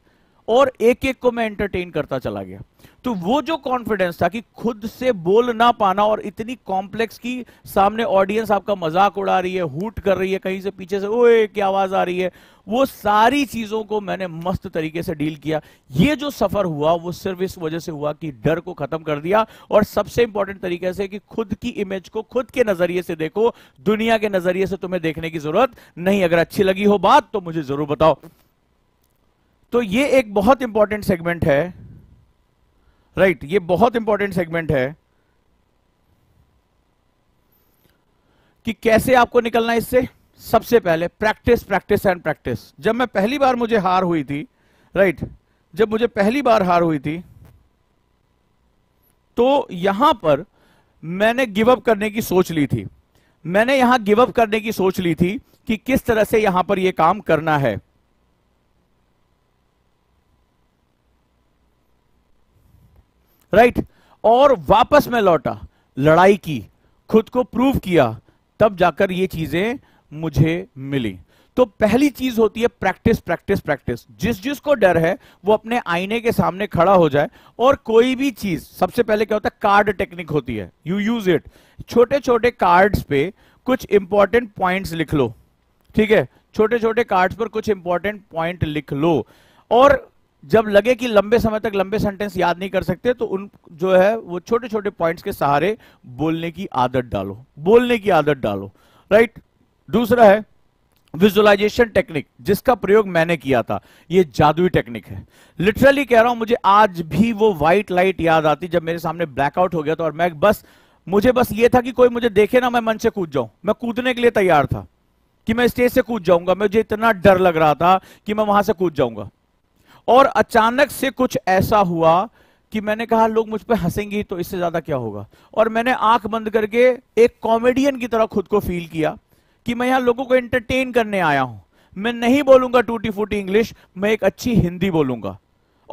और एक एक को मैं एंटरटेन करता चला गया। तो वो जो कॉन्फिडेंस था कि खुद से बोल ना पाना और इतनी कॉम्प्लेक्स की सामने ऑडियंस आपका मजाक उड़ा रही है, हूट कर रही है, कहीं से पीछे से ओए क्या आवाज आ रही है, वो सारी चीजों को मैंने मस्त तरीके से डील किया। ये जो सफर हुआ वो सिर्फ इस वजह से हुआ कि डर को खत्म कर दिया और सबसे इंपॉर्टेंट तरीके से कि खुद की इमेज को खुद के नजरिए से देखो, दुनिया के नजरिए से तुम्हें देखने की जरूरत नहीं। अगर अच्छी लगी हो बात तो मुझे जरूर बताओ। तो ये एक बहुत इंपॉर्टेंट सेगमेंट है, राइट, ये बहुत इंपॉर्टेंट सेगमेंट है कि कैसे आपको निकलना है इससे। सबसे पहले प्रैक्टिस, प्रैक्टिस एंड प्रैक्टिस। जब मैं पहली बार मुझे हार हुई थी, राइट, जब मुझे पहली बार हार हुई थी तो यहां पर मैंने गिव अप करने की सोच ली थी, मैंने यहां गिव अप करने की सोच ली थी कि किस तरह से यहां पर यह काम करना है। राइट, और वापस मैं लौटा, लड़ाई की, खुद को प्रूव किया, तब जाकर ये चीजें मुझे मिली। तो पहली चीज होती है प्रैक्टिस, प्रैक्टिस, प्रैक्टिस। जिस जिसको डर है वो अपने आईने के सामने खड़ा हो जाए और कोई भी चीज, सबसे पहले क्या होता है, कार्ड टेक्निक होती है, यू यूज इट। छोटे छोटे कार्ड्स पे कुछ इंपॉर्टेंट पॉइंट्स लिख लो, ठीक है, छोटे छोटे कार्ड्स पर कुछ इंपॉर्टेंट पॉइंट लिख लो। और जब लगे कि लंबे समय तक लंबे सेंटेंस याद नहीं कर सकते तो उन जो है वो छोटे छोटे पॉइंट्स के सहारे बोलने की आदत डालो, बोलने की आदत डालो, राइट। दूसरा है विजुअलाइजेशन टेक्निक, जिसका प्रयोग मैंने किया था। ये जादुई टेक्निक है, लिटरली कह रहा हूं, मुझे आज भी वो व्हाइट लाइट याद आती जब मेरे सामने ब्लैकआउट हो गया था और मैं बस, मुझे बस ये था कि कोई मुझे देखे ना, मैं मंच से कूद जाऊं। मैं कूदने के लिए तैयार था कि मैं स्टेज से कूद जाऊंगा, मुझे इतना डर लग रहा था कि मैं वहां से कूद जाऊंगा। और अचानक से कुछ ऐसा हुआ कि मैंने कहा लोग मुझ पर हंसेंगे तो इससे ज्यादा क्या होगा, और मैंने आंख बंद करके एक कॉमेडियन की तरह खुद को फील किया कि मैं यहां लोगों को एंटरटेन करने आया हूं, मैं नहीं बोलूंगा टूटी फूटी इंग्लिश, मैं एक अच्छी हिंदी बोलूंगा।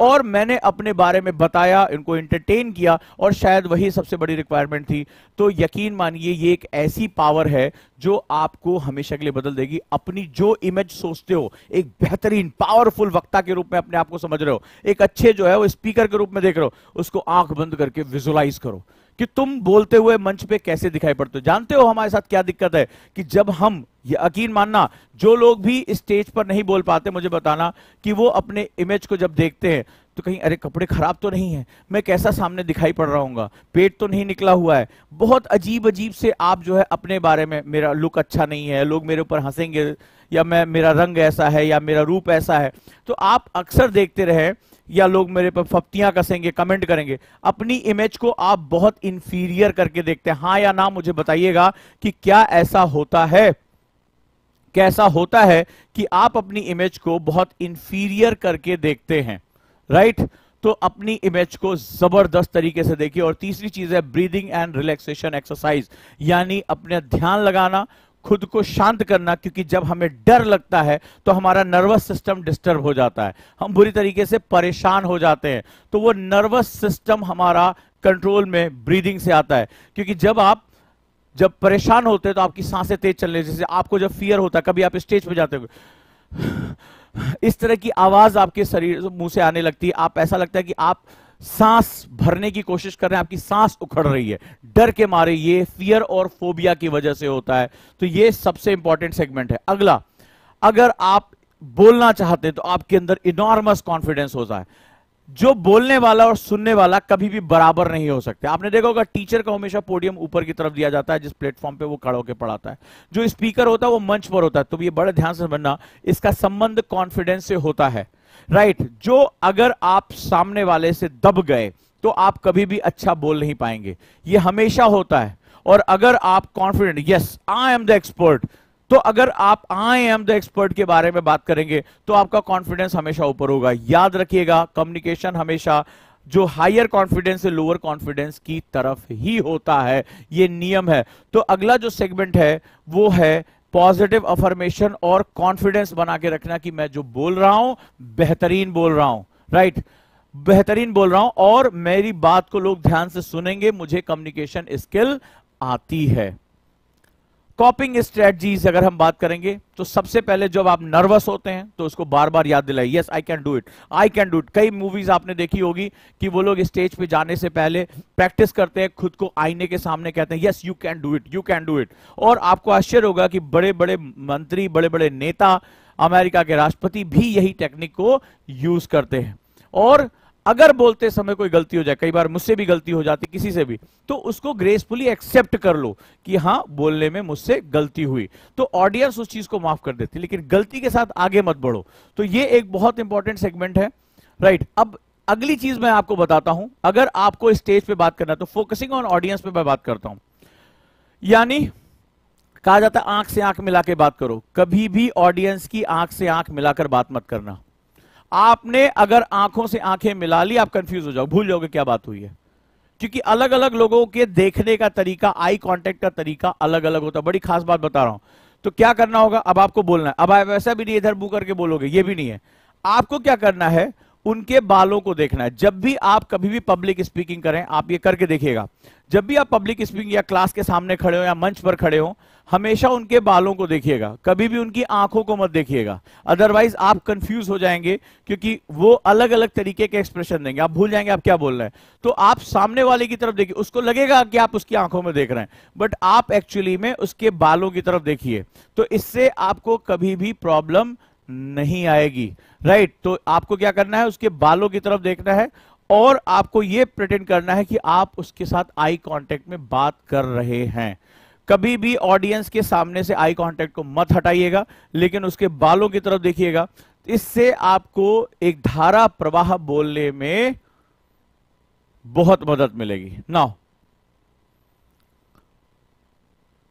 और मैंने अपने बारे में बताया, इनको एंटरटेन किया, और शायद वही सबसे बड़ी रिक्वायरमेंट थी। तो यकीन मानिए ये एक ऐसी पावर है जो आपको हमेशा के लिए बदल देगी। अपनी जो इमेज सोचते हो एक बेहतरीन पावरफुल वक्ता के रूप में अपने आप को समझ रहे हो, एक अच्छे जो है वो स्पीकर के रूप में देख रहे हो, उसको आंख बंद करके विजुअलाइज करो कि तुम बोलते हुए मंच पे कैसे दिखाई पड़ते हो। जानते हो हमारे साथ क्या दिक्कत है कि जब हम, यकीन मानना जो लोग भी स्टेज पर नहीं बोल पाते मुझे बताना कि वो अपने इमेज को जब देखते हैं तो कहीं अरे कपड़े खराब तो नहीं है, मैं कैसा सामने दिखाई पड़ रहा हूँ, पेट तो नहीं निकला हुआ है, बहुत अजीब अजीब से आप जो है अपने बारे में, मेरा लुक अच्छा नहीं है, लोग मेरे ऊपर हंसेंगे, या मैं, मेरा रंग ऐसा है, या मेरा रूप ऐसा है। तो आप अक्सर देखते रहे या लोग मेरे पर फप्तियां कसेंगे, कमेंट करेंगे। अपनी इमेज को आप बहुत इंफीरियर करके देखते हैं। हाँ या ना मुझे बताइएगा कि क्या ऐसा होता है, कैसा होता है कि आप अपनी इमेज को बहुत इंफीरियर करके देखते हैं, राइट? तो अपनी इमेज को जबरदस्त तरीके से देखिए। और तीसरी चीज है ब्रीदिंग एंड रिलैक्सेशन एक्सरसाइज, यानी अपने ध्यान लगाना, खुद को शांत करना, क्योंकि जब हमें डर लगता है तो हमारा नर्वस सिस्टम डिस्टर्ब हो जाता है, हम बुरी तरीके से परेशान हो जाते हैं। तो वो नर्वस सिस्टम हमारा कंट्रोल में ब्रीदिंग से आता है, क्योंकि जब परेशान होते हैं तो आपकी सांसें तेज चलने, जैसे आपको जब फियर होता है, कभी आप स्टेज पर जाते हो इस तरह की आवाज आपके शरीर मुंह से आने लगती है, आप, ऐसा लगता है कि आप सांस भरने की कोशिश कर रहे हैं, आपकी सांस उखड़ रही है डर के मारे। ये फियर और फोबिया की वजह से होता है। तो ये सबसे इंपॉर्टेंट सेगमेंट है। अगला, अगर आप बोलना चाहते हैं तो आपके अंदर इनॉर्मस कॉन्फिडेंस होता है। जो बोलने वाला और सुनने वाला कभी भी बराबर नहीं हो सकते। आपने देखा होगा टीचर को हमेशा पोडियम ऊपर की तरफ दिया जाता है जिस प्लेटफॉर्म पे वो खड़ा होकर पढ़ाता है, जो स्पीकर होता है वो मंच पर होता है। तो ये बड़े ध्यान से समझना, इसका संबंध कॉन्फिडेंस से होता है, राइट? जो अगर आप सामने वाले से दब गए तो आप कभी भी अच्छा बोल नहीं पाएंगे, ये हमेशा होता है। और अगर आप confident, yes I am the expert, तो अगर आप आई एम द एक्सपर्ट के बारे में बात करेंगे तो आपका कॉन्फिडेंस हमेशा ऊपर होगा। याद रखिएगा कम्युनिकेशन हमेशा जो हायर कॉन्फिडेंस से लोअर कॉन्फिडेंस की तरफ ही होता है, ये नियम है। तो अगला जो सेगमेंट है वो है पॉजिटिव अफर्मेशन और कॉन्फिडेंस बना के रखना कि मैं जो बोल रहा हूं बेहतरीन बोल रहा हूं, राइट? बेहतरीन बोल रहा हूं और मेरी बात को लोग ध्यान से सुनेंगे, मुझे कम्युनिकेशन स्किल आती है। कॉपिंग स्ट्रेटजीज अगर हम बात करेंगे तो सबसे पहले जब आप नर्वस होते हैं तो उसको बार बार याद दिलाइए, yes I can do it, I can do it. कई मूवीज आपने देखी होगी कि वो लोग स्टेज पे जाने से पहले प्रैक्टिस करते हैं, खुद को आईने के सामने कहते हैं yes you can do it, you can do it. और आपको आश्चर्य होगा कि बड़े बड़े मंत्री, बड़े बड़े नेता, अमेरिका के राष्ट्रपति भी यही टेक्निक को यूज करते हैं। और अगर बोलते समय कोई गलती हो जाए, कई बार मुझसे भी गलती हो जाती, किसी से भी, तो उसको ग्रेसफुली एक्सेप्ट कर लो कि हाँ बोलने में मुझसे गलती हुई, तो ऑडियंस उस चीज को माफ कर देती, लेकिन गलती के साथ आगे मत बढ़ो। तो ये एक बहुत इंपॉर्टेंट सेगमेंट है, राइट? अब अगली चीज मैं आपको बताता हूं, अगर आपको स्टेज पे बात करना है तो फोकसिंग ऑन ऑडियंस पे मैं बात करता हूं, यानी कहा जाता है आंख से आंख मिला के बात करो। कभी भी ऑडियंस की आंख से आंख मिलाकर बात मत करना। आपने अगर आंखों से आंखें मिला ली आप कंफ्यूज हो जाओ, भूल जाओगे क्या बात हुई है, क्योंकि अलग अलग लोगों के देखने का तरीका, आई कांटेक्ट का तरीका अलग अलग होता है। बड़ी खास बात बता रहा हूं। तो क्या करना होगा, अब आपको बोलना है, अब आप वैसा भी नहीं इधर मुंह करके बोलोगे, ये भी नहीं है। आपको क्या करना है, उनके बालों को देखना है। जब भी आप कभी भी पब्लिक स्पीकिंग करें, आप ये करके देखिएगा, जब भी आप पब्लिक स्पीकिंग या क्लास के सामने खड़े हो या मंच पर खड़े हो, हमेशा उनके बालों को देखिएगा, कभी भी उनकी आंखों को मत देखिएगा, अदरवाइज आप कंफ्यूज हो जाएंगे, क्योंकि वो अलग अलग तरीके के एक्सप्रेशन देंगे, आप भूल जाएंगे आप क्या बोल रहे हैं। तो आप सामने वाले की तरफ देखिए, उसको लगेगा कि आप उसकी आंखों में देख रहे हैं, बट आप एक्चुअली में उसके बालों की तरफ देखिए, तो इससे आपको कभी भी प्रॉब्लम नहीं आएगी, राइट? तो आपको क्या करना है, उसके बालों की तरफ देखना है और आपको यह प्रिटेंड करना है कि आप उसके साथ आई कांटेक्ट में बात कर रहे हैं। कभी भी ऑडियंस के सामने से आई कांटेक्ट को मत हटाइएगा, लेकिन उसके बालों की तरफ देखिएगा। इससे आपको एक धारा, प्रवाह बोलने में बहुत मदद मिलेगी। नाउ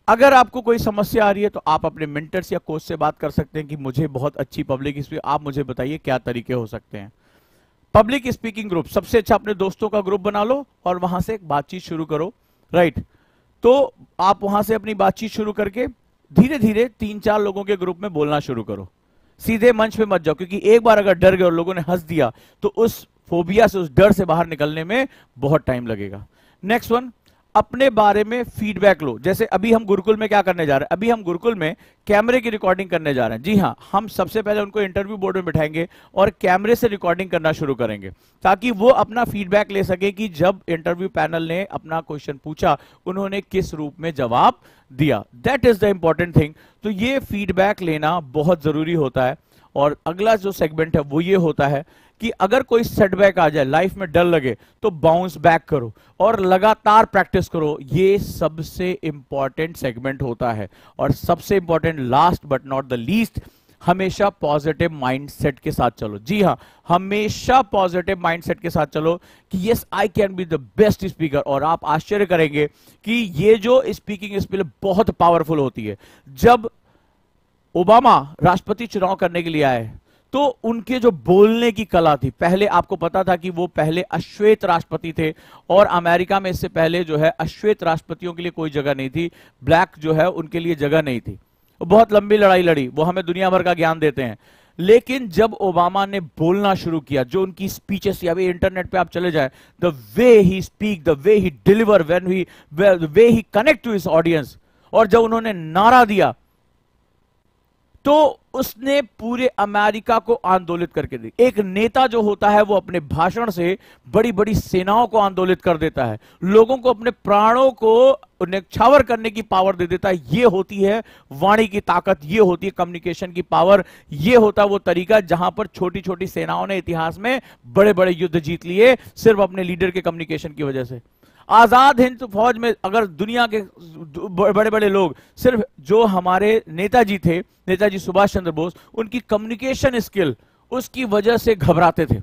अगर आपको कोई समस्या आ रही है तो आप अपने मेंटर्स या कोच से बात कर सकते हैं कि मुझे बहुत अच्छी पब्लिक स्पीकिंग, आप मुझे बताइए क्या तरीके हो सकते हैं। पब्लिक स्पीकिंग ग्रुप, सबसे अच्छा अपने दोस्तों का ग्रुप बना लो और वहां से एक बातचीत शुरू करो, राइट? तो आप वहां से अपनी बातचीत शुरू करके धीरे धीरे 3-4 लोगों के ग्रुप में बोलना शुरू करो। सीधे मंच पे मत जाओ, क्योंकि एक बार अगर डर गए और लोगों ने हंस दिया तो उस फोबिया से, उस डर से बाहर निकलने में बहुत टाइम लगेगा। नेक्स्ट वन, अपने बारे में फीडबैक लो। जैसे अभी हम गुरुकुल में क्या करने जा रहे हैं, अभी हम गुरुकुल में कैमरे की रिकॉर्डिंग करने जा रहे हैं। जी हाँ, हम सबसे पहले उनको इंटरव्यू बोर्ड में बिठाएंगे और कैमरे से रिकॉर्डिंग करना शुरू करेंगे ताकि वो अपना फीडबैक ले सके कि जब इंटरव्यू पैनल ने अपना क्वेश्चन पूछा उन्होंने किस रूप में जवाब दिया। That is the important thing. तो ये फीडबैक लेना बहुत जरूरी होता है। और अगला जो सेगमेंट है वो ये होता है कि अगर कोई सेटबैक आ जाए, लाइफ में डर लगे, तो बाउंस बैक करो और लगातार प्रैक्टिस करो। ये सबसे इंपॉर्टेंट सेगमेंट होता है। और सबसे important, last but not the least, हमेशा पॉजिटिव माइंडसेट के साथ चलो। जी हाँ, हमेशा पॉजिटिव माइंडसेट के साथ चलो कि yes I can be the best speaker. और आप आश्चर्य करेंगे कि ये जो स्पीकिंग स्किल बहुत पावरफुल होती है। जब ओबामा राष्ट्रपति चुनाव करने के लिए आए तो उनके जो बोलने की कला थी, पहले आपको पता था कि वो पहले अश्वेत राष्ट्रपति थे और अमेरिका में इससे पहले जो है अश्वेत राष्ट्रपतियों के लिए कोई जगह नहीं थी, ब्लैक जो है उनके लिए जगह नहीं थी। बहुत लंबी लड़ाई लड़ी, वो हमें दुनिया भर का ज्ञान देते हैं। लेकिन जब ओबामा ने बोलना शुरू किया, जो उनकी स्पीचेस, या अभी इंटरनेट पे आप चले जाए, the way he speak, the way he deliver, when he way he connect to his audience, और जब उन्होंने नारा दिया तो उसने पूरे अमेरिका को आंदोलित करके दी। एक नेता जो होता है वो अपने भाषण से बड़ी बड़ी सेनाओं को आंदोलित कर देता है, लोगों को अपने प्राणों को न्यौछावर करने की पावर दे देता है। ये होती है वाणी की ताकत, ये होती है कम्युनिकेशन की पावर, ये होता है वो तरीका जहां पर छोटी छोटी सेनाओं ने इतिहास में बड़े बड़े युद्ध जीत लिए सिर्फ अपने लीडर के कम्युनिकेशन की वजह से। आजाद हिंद फौज में अगर दुनिया के बड़े बड़े लोग सिर्फ जो हमारे नेताजी थे, नेताजी सुभाष चंद्र बोस, उनकी कम्युनिकेशन स्किल, उसकी वजह से घबराते थे,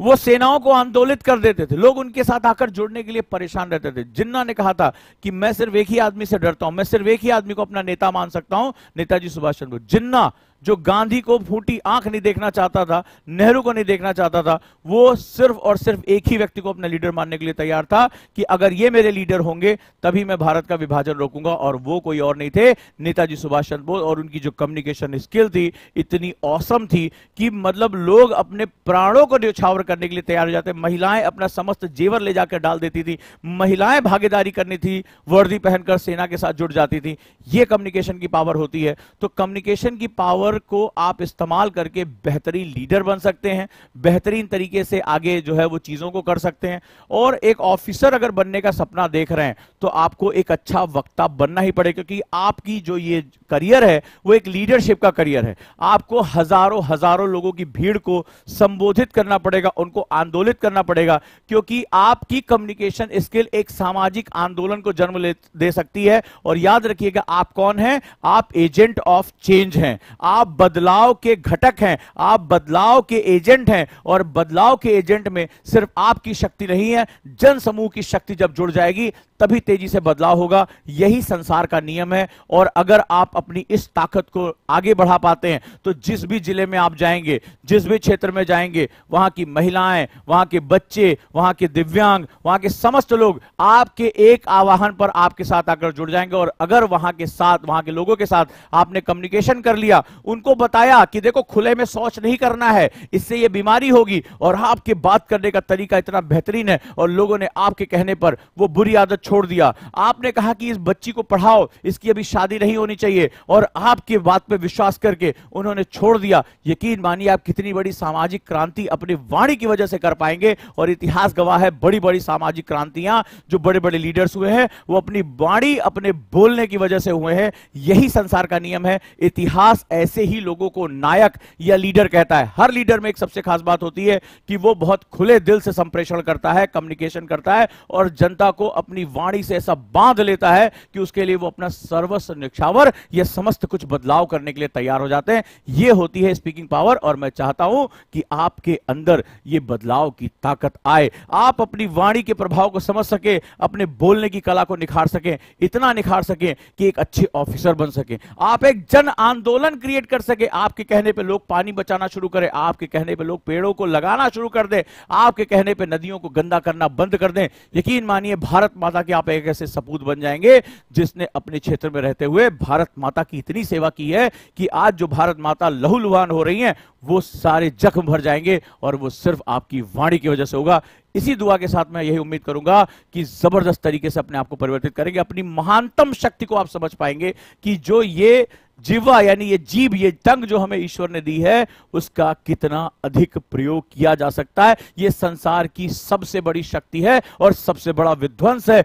वो सेनाओं को आंदोलित कर देते थे, लोग उनके साथ आकर जुड़ने के लिए परेशान रहते थे। जिन्ना ने कहा था कि मैं सिर्फ एक ही आदमी से डरता हूं, मैं सिर्फ एक ही आदमी को अपना नेता मान सकता हूं, नेताजी सुभाष चंद्र बोस। जिन्ना जो गांधी को फूटी आंख नहीं देखना चाहता था, नेहरू को नहीं देखना चाहता था, वो सिर्फ और सिर्फ एक ही व्यक्ति को अपना लीडर मानने के लिए तैयार था कि अगर ये मेरे लीडर होंगे तभी मैं भारत का विभाजन रोकूंगा। और वो कोई और नहीं थे, नेताजी सुभाष चंद्र बोस। और उनकी जो कम्युनिकेशन स्किल थी इतनी औसम थी कि मतलब लोग अपने प्राणों को न्यौछावर करने के लिए तैयार हो जाते। महिलाएं अपना समस्त जेवर ले जाकर डाल देती थी, महिलाएं भागीदारी करनी थी, वर्दी पहनकर सेना के साथ जुड़ जाती थी। ये कम्युनिकेशन की पावर होती है। तो कम्युनिकेशन की पावर को आप इस्तेमाल करके बेहतरीन लीडर बन सकते हैं, बेहतरीन तरीके से आगे जो है वो चीजों को कर सकते हैं। और एक ऑफिसर अगर बनने का सपना देख रहे हैं तो आपको एक अच्छा वक्ता बनना ही पड़ेगा, क्योंकि आपकी जो ये करियर है वो एक लीडरशिप का करियर है। आपको हजारों हजारों लोगों की भीड़ को संबोधित करना पड़ेगा, उनको आंदोलित करना पड़ेगा, क्योंकि आपकी कम्युनिकेशन स्किल एक सामाजिक आंदोलन को जन्म दे सकती है। और याद रखिएगा, आप कौन हैं? आप एजेंट ऑफ चेंज हैं, आप बदलाव के घटक हैं, आप बदलाव के एजेंट हैं। और बदलाव के एजेंट में सिर्फ आपकी शक्ति नहीं है, जनसमूह की शक्ति जब जुड़ जाएगी तभी तेजी से बदलाव होगा। यही संसार का नियम है। और अगर आप अपनी इस ताकत को आगे बढ़ा पाते हैं तो जिस भी जिले में आप जाएंगे, जिस भी क्षेत्र में जाएंगे, वहां की महिलाएं, वहां के बच्चे, वहां के दिव्यांग, वहां के समस्त लोग आपके एक आह्वान पर आपके साथ आकर जुड़ जाएंगे। और अगर वहां के लोगों के साथ आपने कम्युनिकेशन कर लिया, उनको बताया कि देखो खुले में शौच नहीं करना है, इससे यह बीमारी होगी, और आपके बात करने का तरीका इतना बेहतरीन है और लोगों ने आपके कहने पर वो बुरी आदत छोड़ दिया। आपने कहा कि इस बच्ची को पढ़ाओ, इसकी अभी शादी नहीं होनी चाहिए, और आपके बात पे विश्वास करके उन्होंने छोड़ दिया। यकीन मानिए आप कितनी बड़ी सामाजिक क्रांति अपनी वाणी की वजह से कर पाएंगे। और इतिहास गवाह है, बड़ी बड़ी सामाजिक क्रांतियां जो बड़े बड़े लीडर्स हुए हैं वो अपनी वाणी, अपने बोलने की वजह से हुए हैं। यही संसार का नियम है। इतिहास ऐसे ही लोगों को नायक या लीडर कहता है। हर लीडर में एक सबसे खास बात होती है कि वो बहुत खुले दिल से संप्रेषण करता है, कम्युनिकेशन करता है, और जनता को अपनी वाणी से ऐसा बांध लेता है कि उसके लिए वो अपना सर्वस्व न्यौछावर या समस्त कुछ बदलाव करने के लिए तैयार हो जाते हैं। ये होती है स्पीकिंग पावर। और मैं चाहता हूं कि आपके अंदर ये बदलाव की ताकत आए, आप अपनी वाणी के प्रभाव को समझ सके, अपने बोलने की कला को निखार सके, इतना निखार सके कि एक अच्छे ऑफिसर बन सके। आप एक जन आंदोलन क्रिएट क्रिएट कर सके। आपके कहने पे लोग पानी बचाना शुरू करें, आपके कहने पे लोग पेड़ों को लगाना शुरू कर दें, आपके कहने पे नदियों को गंदा करना बंद कर दें, यकीन मानिए भारत माता के आप एक ऐसे सपूत बन जाएंगे जिसने अपने क्षेत्र में रहते हुए भारत माता की इतनी सेवा की है कि आज जो भारत माता लहूलुहान हो रही है वो सारे जख्म भर जाएंगे, और वो सिर्फ आपकी वाणी की वजह से होगा। इसी दुआ के साथ मैं यही उम्मीद करूंगा कि जबरदस्त तरीके से अपने आप को परिवर्तित करेंगे, अपनी महानतम शक्ति को आप समझ पाएंगे कि जो ये जीवा यानी ये जीभ, ये टंग जो हमें ईश्वर ने दी है उसका कितना अधिक प्रयोग किया जा सकता है। ये संसार की सबसे बड़ी शक्ति है और सबसे बड़ा विध्वंस है।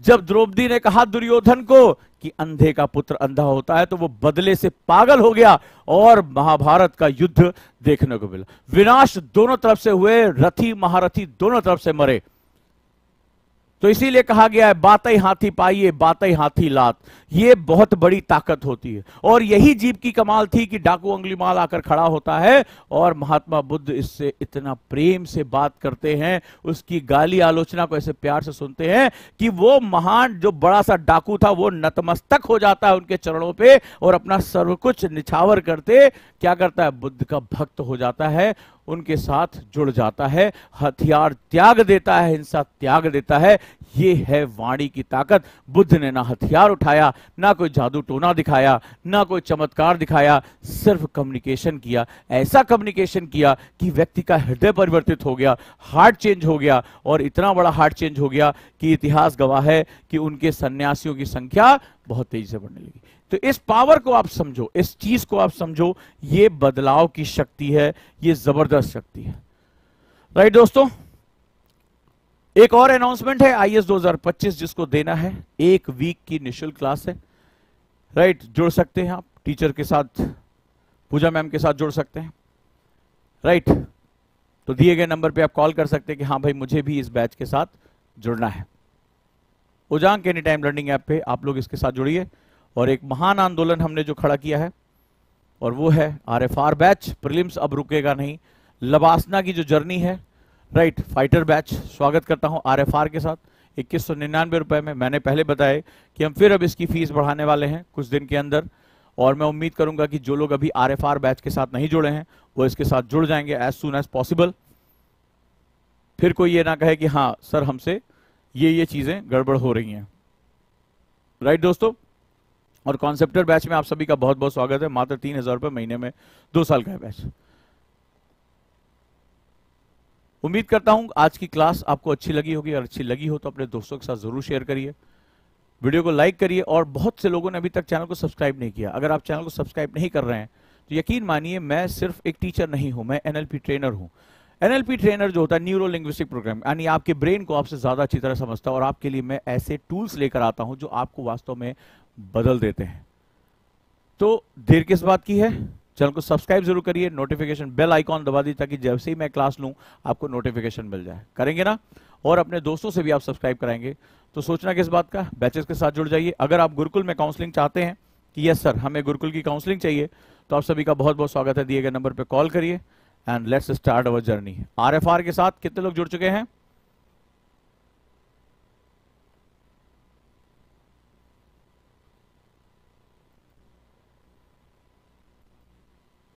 जब द्रौपदी ने कहा दुर्योधन को कि अंधे का पुत्र अंधा होता है, तो वो बदले से पागल हो गया और महाभारत का युद्ध देखने को मिला। विनाश दोनों तरफ से हुए, रथी महारथी दोनों तरफ से मरे। तो इसीलिए कहा गया है बातई हाथी पाइए बातई हाथी लात। ये बहुत बड़ी ताकत होती है, और यही जीभ की कमाल थी कि डाकू अंगुलीमाल आकर खड़ा होता है और महात्मा बुद्ध इससे इतना प्रेम से बात करते हैं, उसकी गाली आलोचना को ऐसे प्यार से सुनते हैं कि वो महान जो बड़ा सा डाकू था वो नतमस्तक हो जाता है उनके चरणों पर और अपना सर्व कुछ निछावर करते क्या करता है, बुद्ध का भक्त हो जाता है, उनके साथ जुड़ जाता है, हथियार त्याग देता है, हिंसा त्याग देता है। ये है वाणी की ताकत। बुद्ध ने ना हथियार उठाया, ना कोई जादू टोना दिखाया, ना कोई चमत्कार दिखाया, सिर्फ कम्युनिकेशन किया। ऐसा कम्युनिकेशन किया कि व्यक्ति का हृदय परिवर्तित हो गया, हार्ट चेंज हो गया, और इतना बड़ा हार्ट चेंज हो गया कि इतिहास गवाह है कि उनके सन्यासियों की संख्या बहुत तेजी से बढ़ने लगी। तो इस पावर को आप समझो, इस चीज को आप समझो, ये बदलाव की शक्ति है, ये जबरदस्त शक्ति है। राइट दोस्तों, एक और अनाउंसमेंट है आईएएस 2025 जिसको देना है। 1 वीक की निःशुल्क क्लास है। राइट, जुड़ सकते हैं आप टीचर के साथ, पूजा मैम के साथ जुड़ सकते हैं। राइट, तो दिए गए नंबर पे आप कॉल कर सकते हैं कि हाँ भाई मुझे भी इस बैच के साथ जुड़ना है। उजांक एनी टाइम लर्निंग ऐप पे आप लोग इसके साथ जुड़िए। और एक महान आंदोलन हमने जो खड़ा किया है और वो है RFR बैच प्रीलिम्स, अब रुकेगा नहीं। लबासना की जो जर्नी है, राइट, फाइटर बैच, स्वागत करता हूं RFR के साथ 2199 रुपए में। मैंने पहले बताया कि हम फिर अब इसकी फीस बढ़ाने वाले हैं कुछ दिन के अंदर, और मैं उम्मीद करूंगा कि जो लोग अभी RFR बैच के साथ नहीं जुड़े हैं वो इसके साथ जुड़ जाएंगे एज सुन एज पॉसिबल। फिर कोई ये ना कहे कि हाँ सर हमसे ये चीजें गड़बड़ हो रही हैं। राइट दोस्तों, और कॉन्सेप्टर बैच में आप सभी का बहुत बहुत स्वागत है। मात्र 3000 रुपए महीने में 2 साल का है बैच। उम्मीद करता हूं आज की क्लास आपको अच्छी लगी होगी, और अच्छी लगी हो तो अपने दोस्तों के साथ जरूर शेयर करिए, वीडियो को लाइक करिए। और बहुत से लोगों ने अभी तक चैनल को सब्सक्राइब नहीं किया। अगर आप चैनल को सब्सक्राइब नहीं कर रहे हैं तो यकीन मानिए मैं सिर्फ एक टीचर नहीं हूं, मैं NLP ट्रेनर हूं। NLP ट्रेनर जो होता है न्यूरो लिंग्विस्टिक प्रोग्राम, यानी आपके ब्रेन को आपसे ज्यादा अच्छी तरह समझता है, और आपके लिए मैं ऐसे टूल्स लेकर आता हूं जो आपको वास्तव में बदल देते हैं। तो देर किस बात की है, चैनल को सब्सक्राइब जरूर करिए, नोटिफिकेशन बेल आइकॉन दबा दीजिए ताकि जब से ही मैं क्लास लूं आपको नोटिफिकेशन मिल जाए। करेंगे ना, और अपने दोस्तों से भी आप सब्सक्राइब कराएंगे। तो सोचना किस बात का, बैचेस के साथ जुड़ जाइए। अगर आप गुरुकुल में काउंसलिंग चाहते हैं कि यस सर हमें गुरुकुल की काउंसलिंग चाहिए, तो आप सभी का बहुत बहुत स्वागत है। दिए गए नंबर पर कॉल करिए and let's start our journey. RFR के साथ कितने लोग जुड़ चुके हैं?